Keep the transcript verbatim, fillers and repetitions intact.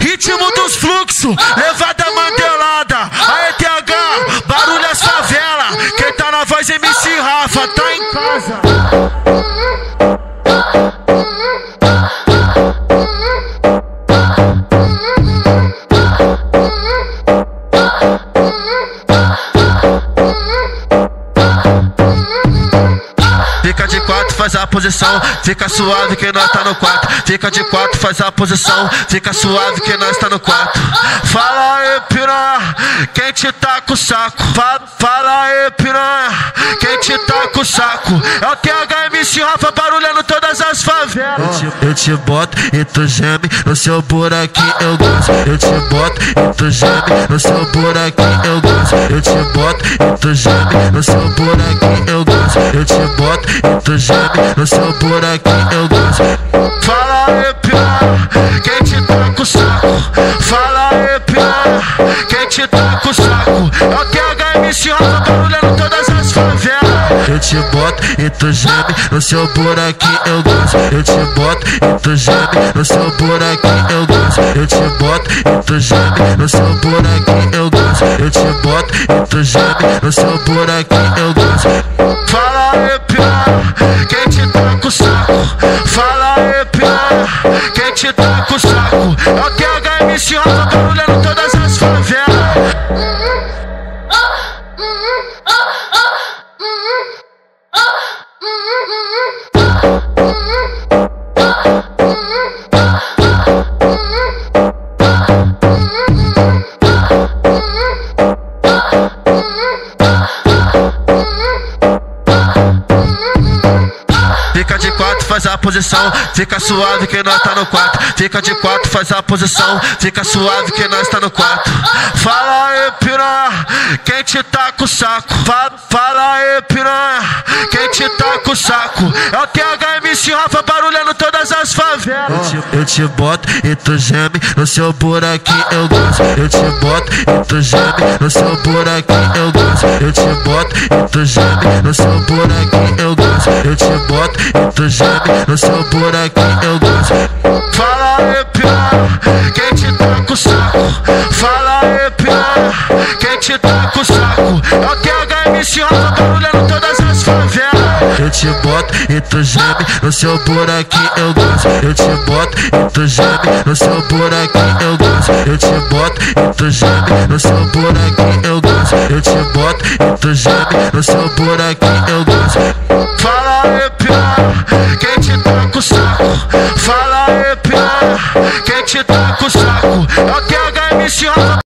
Ritmo dos fluxos, levada mantelada. A E T H, barulho as favela. Quem tá na voz M C Rafa, tá em casa. Fica de quatro, faz a posição. Fica suave que nós tá no quarto. Fica de quatro, faz a posição. Fica suave que nós tá no quarto. Fala aí, piranha, quem te tá com o saco? Fa Fala aí, piranha, quem te tá com o saco? É o T H, M C Rafa, barulhando todas as favelas. Eu te, eu te boto e tu geme, no seu buraquinho eu gosto. Eu te boto e tu geme, no seu buraquinho eu gosto. Eu te boto e tu geme, no seu buraquinho eu gosto. Eu te boto e tu geme, no seu buraquinho eu gosto. Fala aí, piranha, quem te tá com o saco? Fala aí, piranha, quem te tá com o saco? É o T H, M C Rafa, barulhando todas as favelas. Eu te boto e tu geme, no seu buraquinho eu gosto. Eu te boto e tu geme, no seu buraquinho eu gosto. Eu te boto e tu geme, no seu buraquinho eu gosto. Eu te boto e tu geme, no seu buraquinho eu gosto. Fala aí, piranha, quem te tá com o saco? Fala aí, piranha, quem te tá com o saco? É o T H, M C Rafa, barulhando todas as favelas. Fica de quatro, faz a posição. Fica suave que nós tá no quarto. Fica de quatro, faz a posição. Fica suave que nós tá no quarto. Fala aí, piranha, quem te tá com o saco? Fa Fala aí, piranha, quem te tá com o saco? É o T H, M C Rafa, barulhando todas as favelas. Eu te, eu te boto e tu geme, no seu buraquinho eu gosto. Eu te boto e tu geme, no seu buraquinho eu gosto. Eu te boto e tu geme, no seu buraquinho eu gosto. Eu te boto e tu geme, no seu buraquinho eu gosto. Fala aí, piranha, quem te tá com o saco? Fala aí, piranha, quem te tá com o saco? É o T H, M C Rafa, barulhando todas as favelas. Eu te boto e tu geme, no seu buraquinho eu gosto. Eu te boto e tu geme, no seu buraquinho eu gosto. Eu te boto e tu geme, no seu buraquinho eu gosto. Eu te boto e tu geme, no seu buraquinho eu gosto. Fala aí, piranha, quem te tá com o saco? Fala aí, piranha, quem te tá com o saco? É o T H, M C Rafa.